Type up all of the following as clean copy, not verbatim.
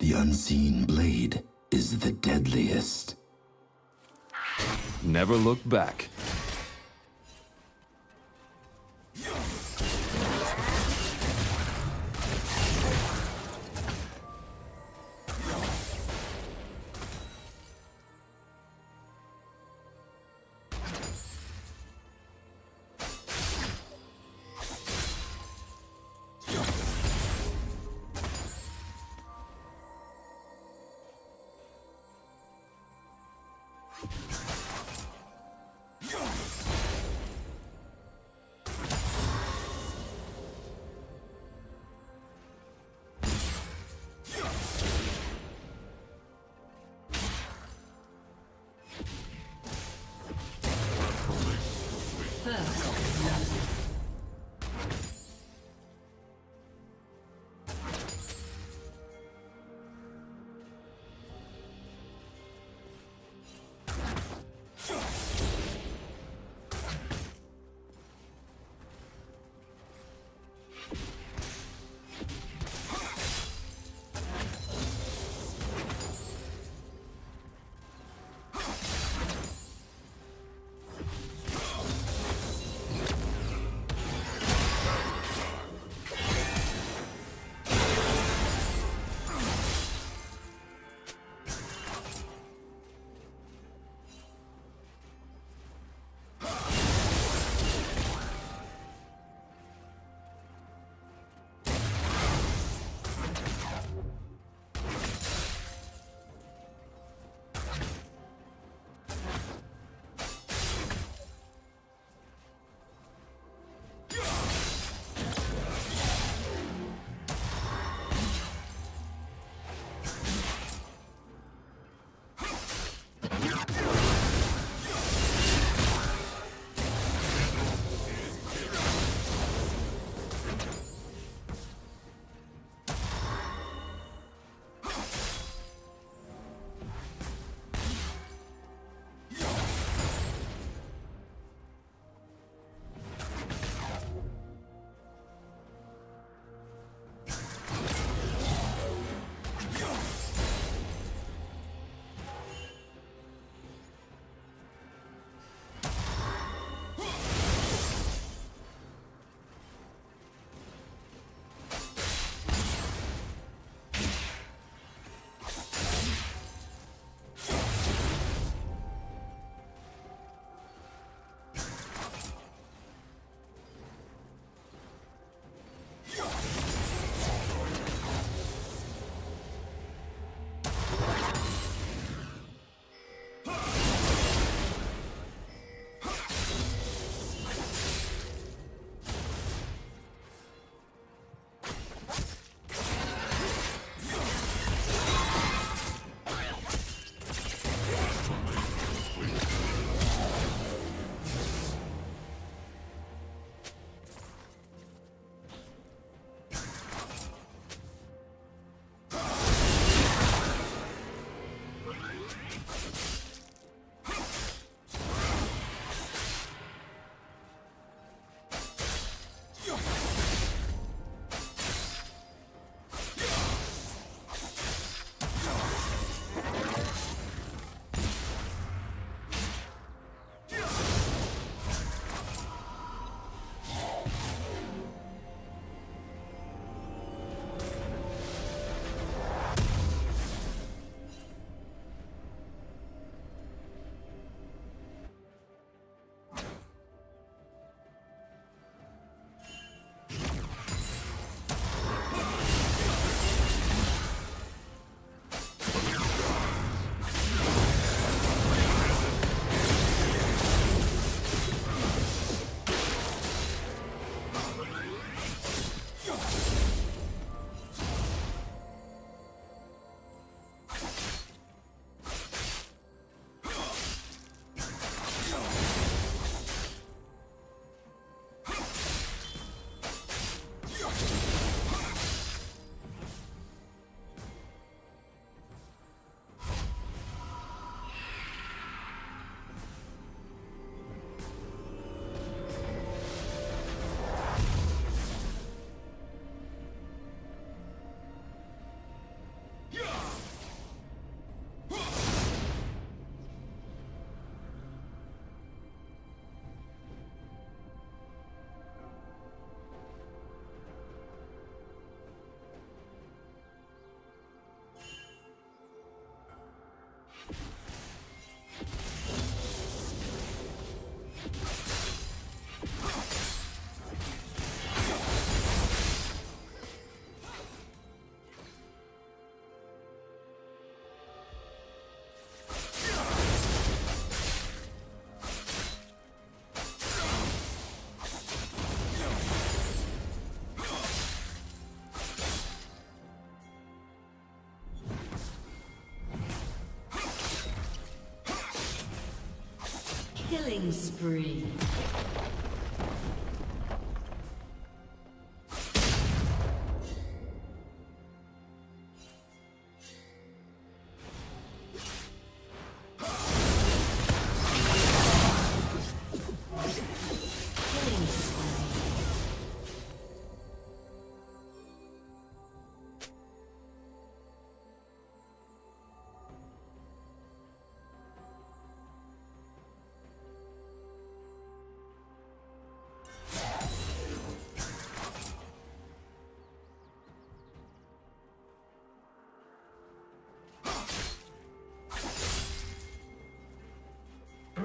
The unseen blade is the deadliest. Never look back. Killing spree.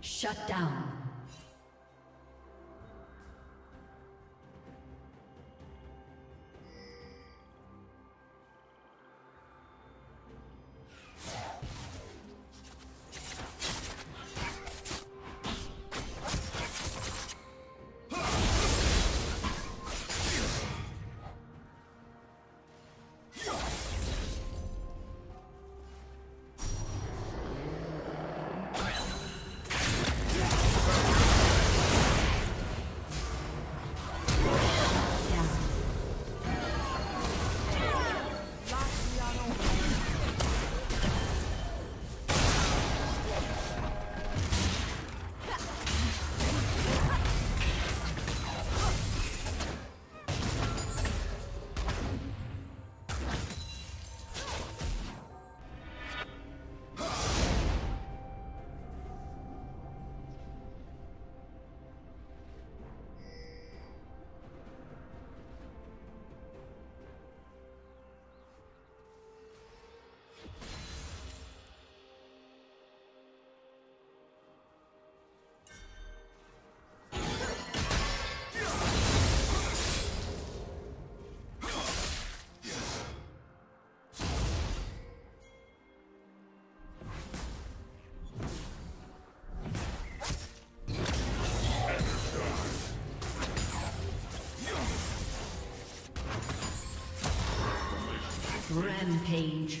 Shut down. Rampage.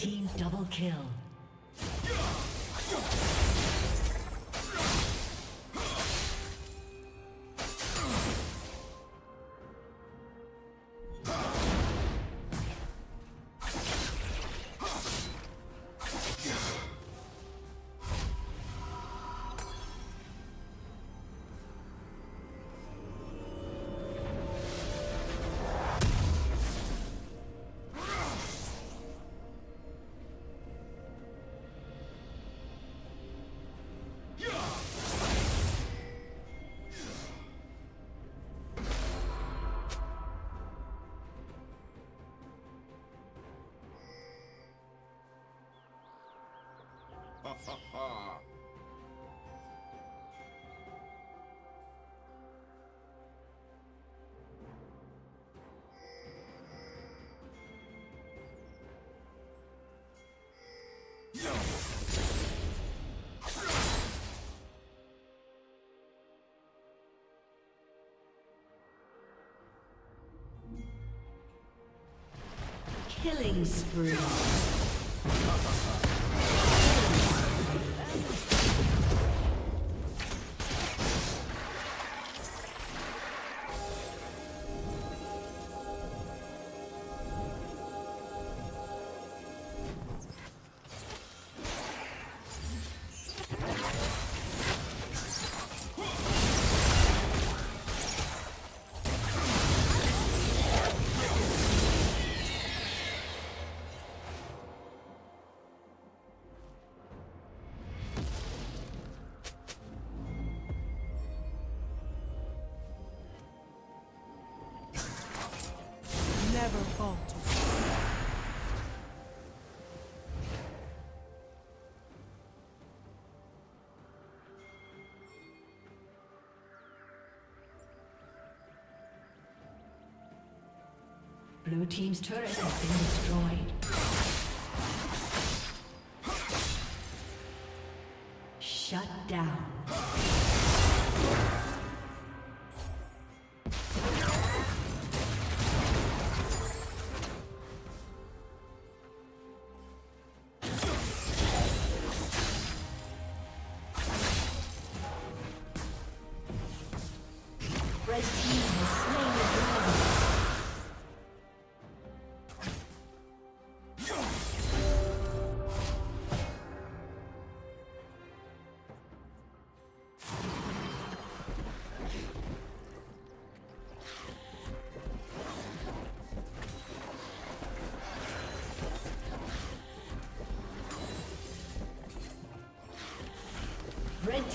Team double kill. Ha ha ha! Killing spree. Blue team's turret has been destroyed. Shut down. Red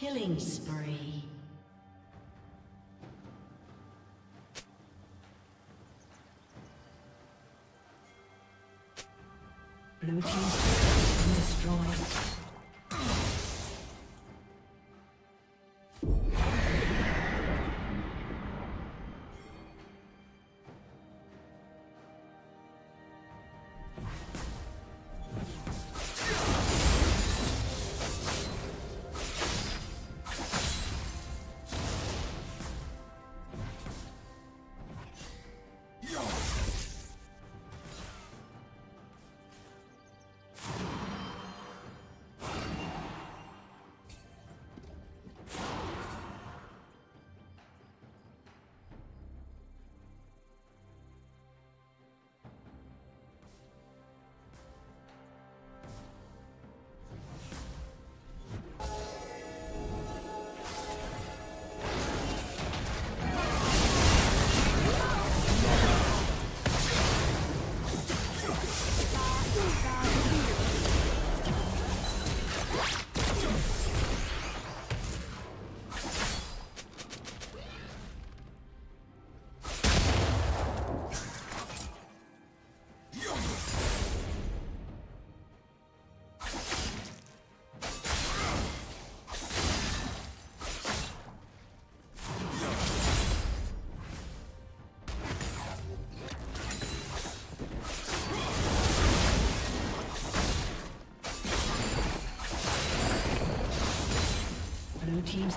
Killing spree. Blue team's destroyed. Team's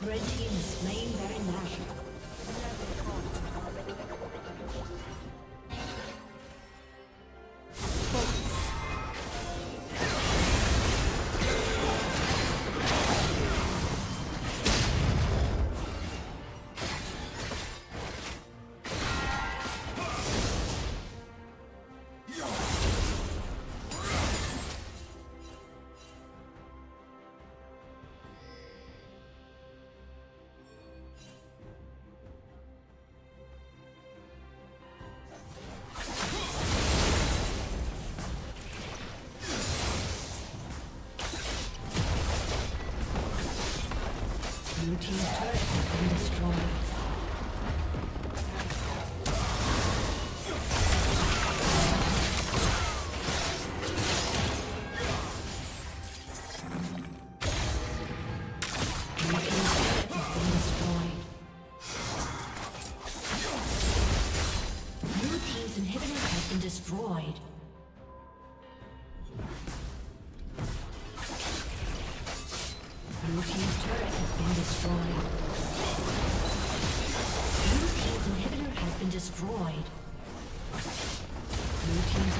Red team is slain Baron Nashor. Focus. Blue team's turret has been destroyed. Destroyed. Blue team's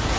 destroyed.